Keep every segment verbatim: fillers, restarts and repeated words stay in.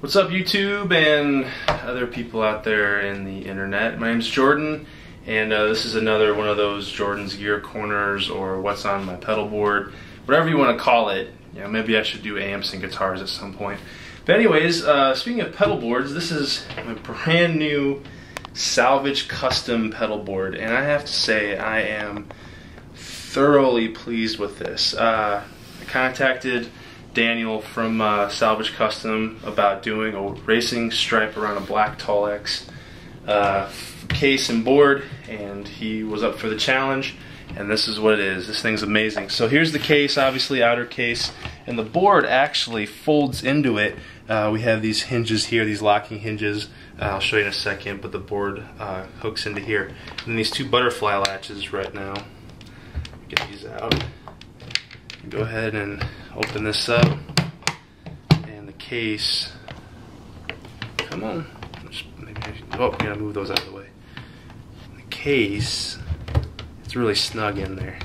What's up YouTube and other people out there in the internet? My name's Jordan and uh, this is another one of those Jordan's Gear Corners or What's on My Pedal Board, whatever you want to call it. You know, maybe I should do amps and guitars at some point. But anyways, uh, speaking of pedal boards, this is my brand new Salvage Custom pedal board and I have to say I am thoroughly pleased with this. Uh, I contacted Daniel from uh, Salvage Custom about doing a racing stripe around a black Tolex uh, case and board, and he was up for the challenge, and this is what it is. This thing's amazing. So here's the case, obviously outer case, and the board actually folds into it. Uh, we have these hinges here, these locking hinges. Uh, I'll show you in a second, but the board uh, hooks into here. And then these two butterfly latches right now. Get these out. Go ahead and open this up, and the case, come on, just maybe, oh, gotta move those out of the way. The case, it's really snug in there,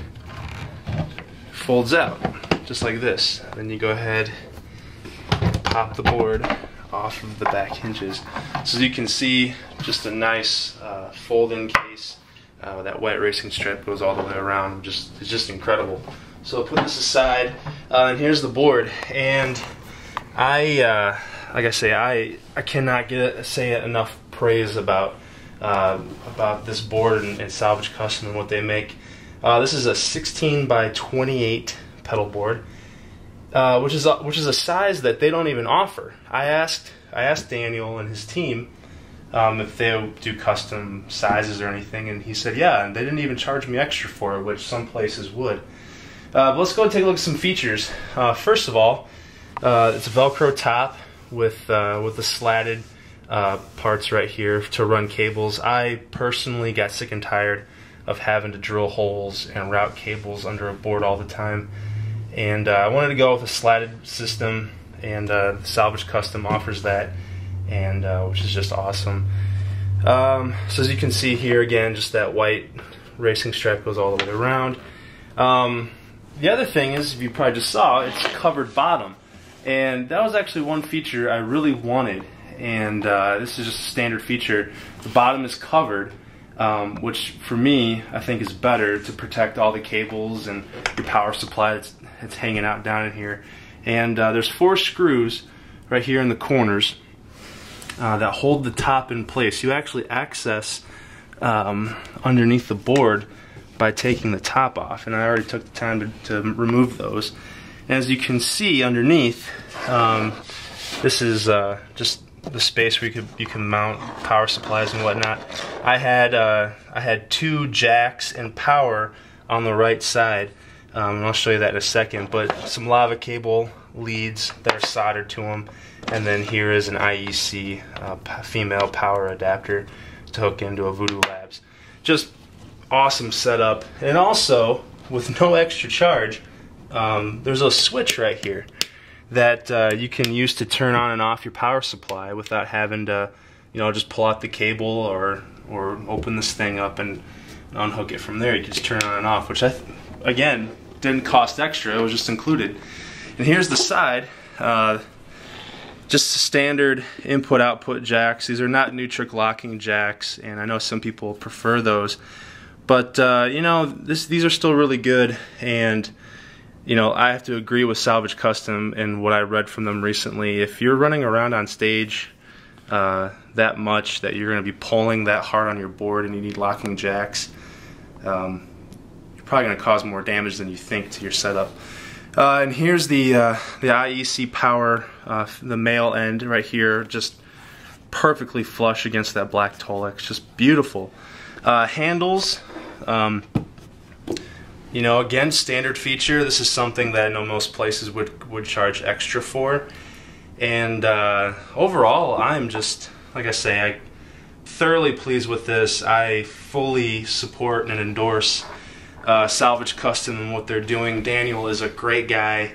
folds out, just like this. Then you go ahead, pop the board off of the back hinges. So as you can see, just a nice uh, fold-in case. Uh, that white racing strip goes all the way around. Just, it's just incredible. So I'll put this aside, uh, and here's the board. And I, uh, like I say, I I cannot get say enough praise about uh, about this board and, and Salvage Custom and what they make. Uh, this is a sixteen by twenty-eight pedal board, uh, which is a, which is a size that they don't even offer. I asked I asked Daniel and his team. Um, if they do custom sizes or anything, and he said yeah, and they didn't even charge me extra for it, which some places would. Uh, but let's go and take a look at some features. Uh, first of all, uh, it's a Velcro top with uh, with the slatted uh, parts right here to run cables. I personally got sick and tired of having to drill holes and route cables under a board all the time, and uh, I wanted to go with a slatted system, and uh, Salvage Custom offers that. And uh, which is just awesome. Um, so as you can see here again, just that white racing stripe goes all the way around. Um, the other thing is, if you probably just saw, it's covered bottom, and that was actually one feature I really wanted. And uh, this is just a standard feature. The bottom is covered, um, which for me I think is better to protect all the cables and your power supply that's, that's hanging out down in here. And uh, there's four screws right here in the corners. Uh, that hold the top in place. You actually access um, underneath the board by taking the top off, and I already took the time to, to remove those. And as you can see underneath, um, this is uh, just the space where you could you can mount power supplies and whatnot. I had uh, I had two jacks and power on the right side, um, and I'll show you that in a second. But some lava cable leads that are soldered to them. And then here is an I E C uh, female power adapter to hook into a Voodoo Labs. Just awesome setup. And also, with no extra charge, um, there's a switch right here that uh, you can use to turn on and off your power supply without having to, you know, just pull out the cable or or open this thing up and unhook it from there. You can just turn it on and off, which I th again didn't cost extra. It was just included. And here's the side. Uh, Just standard input-output jacks. These are not Neutrik locking jacks, and I know some people prefer those, but uh, you know, this, these are still really good. And you know, I have to agree with Salvage Custom and what I read from them recently. If you're running around on stage uh, that much, that you're going to be pulling that hard on your board, and you need locking jacks, um, you're probably going to cause more damage than you think to your setup. Uh, and here's the uh, the I E C power, uh, the male end right here, just perfectly flush against that black Tolex, just beautiful. Uh, handles, um, you know, again, standard feature. This is something that I know most places would would charge extra for. And uh, overall, I'm just, like I say, I thoroughly pleased with this. I fully support and endorse Uh, Salvage Custom and what they're doing. Daniel is a great guy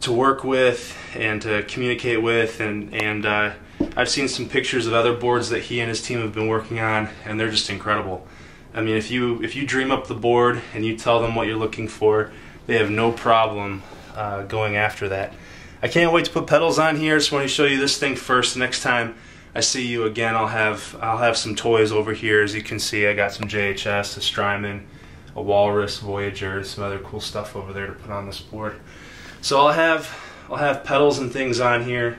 to work with and to communicate with, and and uh, I've seen some pictures of other boards that he and his team have been working on, and they're just incredible. I mean, if you if you dream up the board and you tell them what you're looking for, they have no problem uh, going after that. I can't wait to put pedals on here. Just want to show you this thing first. Next time I see you again, I'll have I'll have some toys over here. As you can see, I got some J H S, a Strymon, a Walrus, Voyager, and some other cool stuff over there to put on this board. So I'll have I'll have pedals and things on here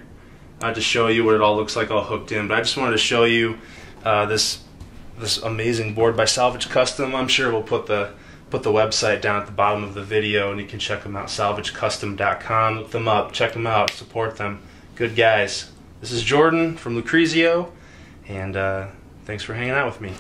uh, to show you what it all looks like all hooked in. But I just wanted to show you uh, this this amazing board by Salvage Custom. I'm sure we'll put the put the website down at the bottom of the video, and you can check them out. salvage custom dot com. Look them up. Check them out. Support them. Good guys. This is Jordan from Lucrezio, and uh, thanks for hanging out with me.